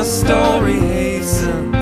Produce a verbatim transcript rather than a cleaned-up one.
the story hastens.